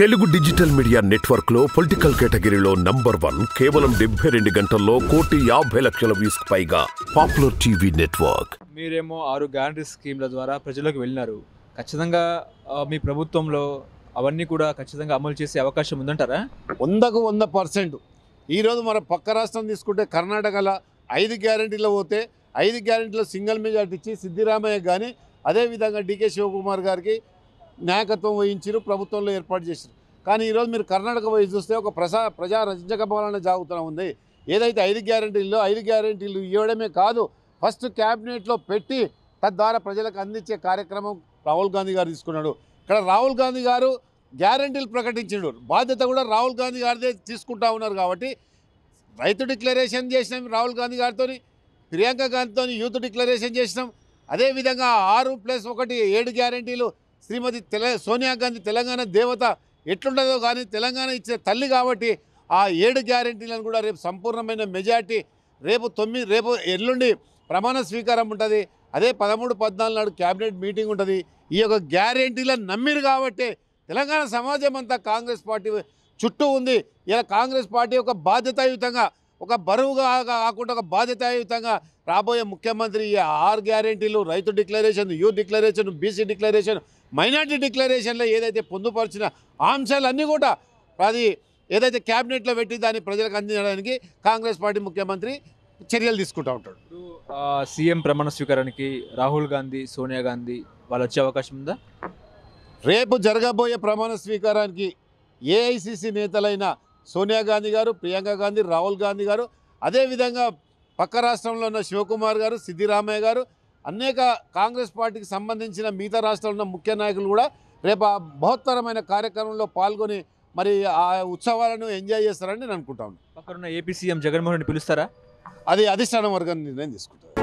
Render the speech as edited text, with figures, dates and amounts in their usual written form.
Telugu digital media network లో political కేటగిరీలో #1 కేవలం 72 గంటల్లో 1,50,00,000 వ్యూస్ పైగా పాపులర్ టీవీ నెట్వర్క్ మీరేమో 6 గ్యారంటీ స్కీమ్ల ద్వారా ప్రజలకు వెళ్ళినారు ఖచ్చితంగా మీ ప్రభుత్వంలో అవన్నీ కూడా ఖచ్చితంగా అమలు చేసే అవకాశం ఉందంటారా 100% ఈ రోజు మన పక్క రాష్ట్రం తీసుకుంటే కర్ణాటకల 5 గ్యారెంటీలు పోతే 5 గ్యారెంటీలో సింగిల్ మెజారిటీ ఇచ్చి సిద్ధరామయ్య గాని అదే విధంగా డీకే శివకుమార్ గారికి నాయకత్వం వహించారు ప్రభుత్వంలో ఏర్పాటు చేశారు కానీ ఈ రోజు మీరు కర్ణాటక వైపు చూస్తే ఒక ప్రజా రజక బలాన జాగుతన ఉంది ఏదైతే 5 గ్యారెంటీలు ఇవ్వడమే కాదు ఫస్ట్ క్యాబినెట్లో పెట్టి తద్వారా ప్రజలకు అందించే కార్యక్రమం రాహుల్ గాంధీ గారు తీసుకున్నాడు ఇక్కడ రాహుల్ గాంధీ గారు గ్యారెంటీలు ప్రకటించారు బాధ్యత కూడా రాహుల్ గాంధీ గారిదే తీసుకుంటా ఉన్నారు కాబట్టి రైతు డిక్లరేషన్ చేసినాం రాహుల్ గాంధీ గారితోని ప్రియాంక గాంధీతోని యూత్ డిక్లరేషన్ చేసినాం అదే విధంగా 6+1 7 గ్యారెంటీలు శ్రీమతి సోనియా గాంధీ తెలంగాణ దేవత ఎట్లుండదో కానీ తెలంగాణ ఇచ్చే తల్లి కాబట్టి ఆ 7 గ్యారెంటీలను కూడా రేపు సంపూర్ణమైన మెజార్టీ రేపు ఎల్లుండి ప్రమాణ స్వీకారం ఉంటుంది అదే 13, 14 నాడు క్యాబినెట్ మీటింగ్ ఉంటుంది ఈ యొక్క గ్యారెంటీలను నమ్మిరు కాబట్టి తెలంగాణ సమాజం అంతా కాంగ్రెస్ పార్టీ చుట్టూ ఉంది ఇలా కాంగ్రెస్ పార్టీ ఒక బాధ్యతాయుతంగా ఒక బరువుగా కాకుండా ఒక బాధ్యతాయుతంగా రాబోయే ముఖ్యమంత్రి 6 గ్యారెంటీలు రైతు declaration youth declaration BC declaration minority డిక్లరేషన్లో ఏదైతే పొందుపరిచిన అంశాలన్నీ కూడా అది ఏదైతే క్యాబినెట్లో పెట్టి దాన్ని ప్రజలకు అందించడానికి కాంగ్రెస్ పార్టీ ముఖ్యమంత్రి చర్యలు తీసుకుంటూ ఉంటాడు సీఎం ప్రమాణ స్వీకారానికి రాహుల్ గాంధీ సోనియా గాంధీ వాళ్ళు వచ్చే అవకాశం ఉందా రేపు జరగబోయే ప్రమాణ స్వీకారానికి ఏఐసిసి నేతలైన సోనియా గాంధీ గారు ప్రియాంక గాంధీ రాహుల్ గాంధీ గారు అదేవిధంగా పక్క రాష్ట్రంలో ఉన్న శివకుమార్ గారు సిద్ధరామయ్య గారు అనేక కాంగ్రెస్ పార్టీకి సంబంధించిన మిగతా రాష్ట్రాల్లో ఉన్న ముఖ్య నాయకులు కూడా రేపు ఆ బహుత్తరమైన కార్యక్రమంలో పాల్గొని మరి ఆ ఉత్సవాలను ఎంజాయ్ చేస్తారని నేను అనుకుంటా ఉన్నాను పక్కనున్న ఏపీ సీఎం జగన్మోహన్ రెడ్డి పిలుస్తారా అది అధిష్టానం వర్గం నిర్ణయం తీసుకుంటారు